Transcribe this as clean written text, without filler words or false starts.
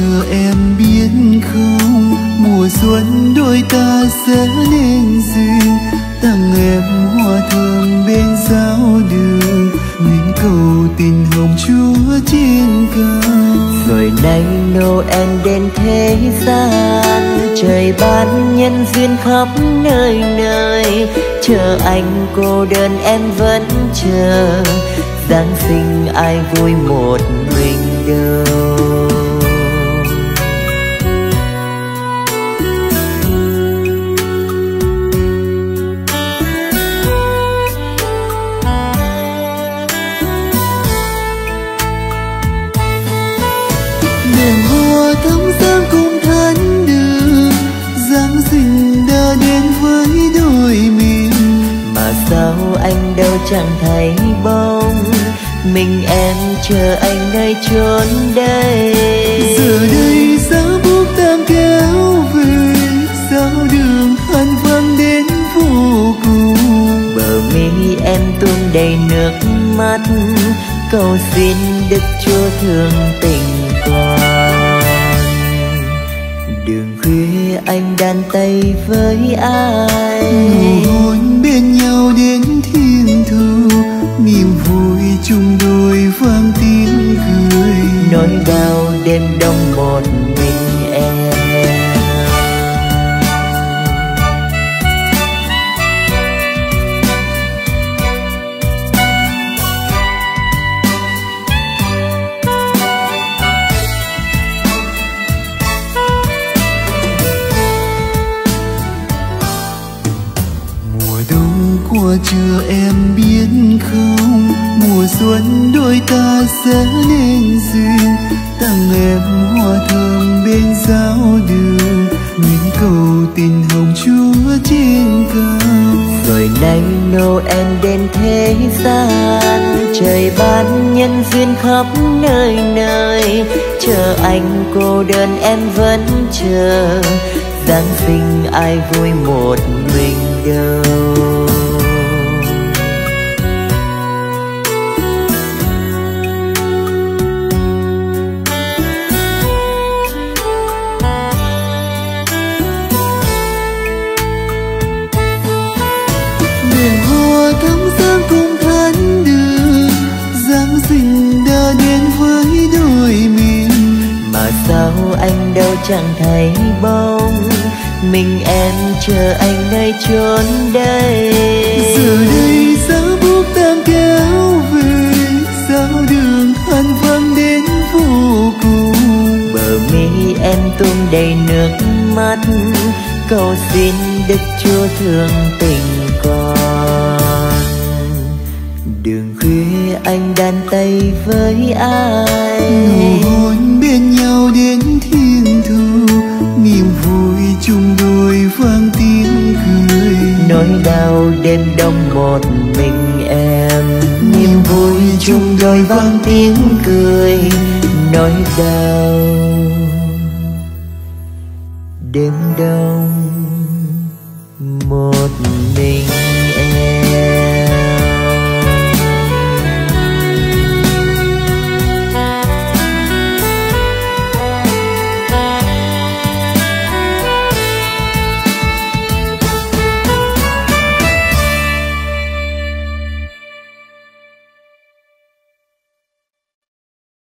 chưa em biết không, mùa xuân đôi ta sẽ nên duyên, tặng em hoa thơm bên giáo đường, nguyện cầu tình hồng Chúa trên cao. Rồi nay Noel đến thế gian, trời ban nhân duyên khắp nơi nơi, chờ anh cô đơn em vẫn chờ, Giáng sinh ai vui một mình đâu. Anh đâu chẳng thấy bóng, mình em chờ anh nơi chốn đây. Giờ đây giáo bước tan kéo về, giáo đường hân vang đến vô cùng. Bờ mi em tuôn đầy nước mắt, cầu xin Đức Chúa thương tình con. Đường khuya anh đan tay với ai, nụ hôn bên nhau đến thiên thu, niềm vui chung đôi vang tiếng cười, nỗi đau đêm đông một mình em. Chưa em biết không, mùa xuân đôi ta sẽ nên duyên, tặng em hoa thơm bên giáo đường, nguyện cầu tình hồng Chúa trên cao. Rồi nay Noel đến thế gian, trời ban nhân duyên khắp nơi nơi, chờ anh cô đơn em vẫn chờ, Giáng sinh ai vui một mình đâu. Sao anh đâu chẳng thấy bóng, mình em chờ anh nơi chốn đây. Giờ đây giáo bước tan kéo về, giáo đường hân vang đến vô cùng. Bờ mi em tuôn đầy nước mắt, cầu xin Đức Chúa thương tình con. Đường khuya anh đan tay với ai, nụ hôn bên nhau đến thiên thu, niềm vui chung đôi vang tiếng cười, nỗi đau đêm đông một mình em. Niềm vui chung đôi vang tiếng cười, nỗi đau đêm đông.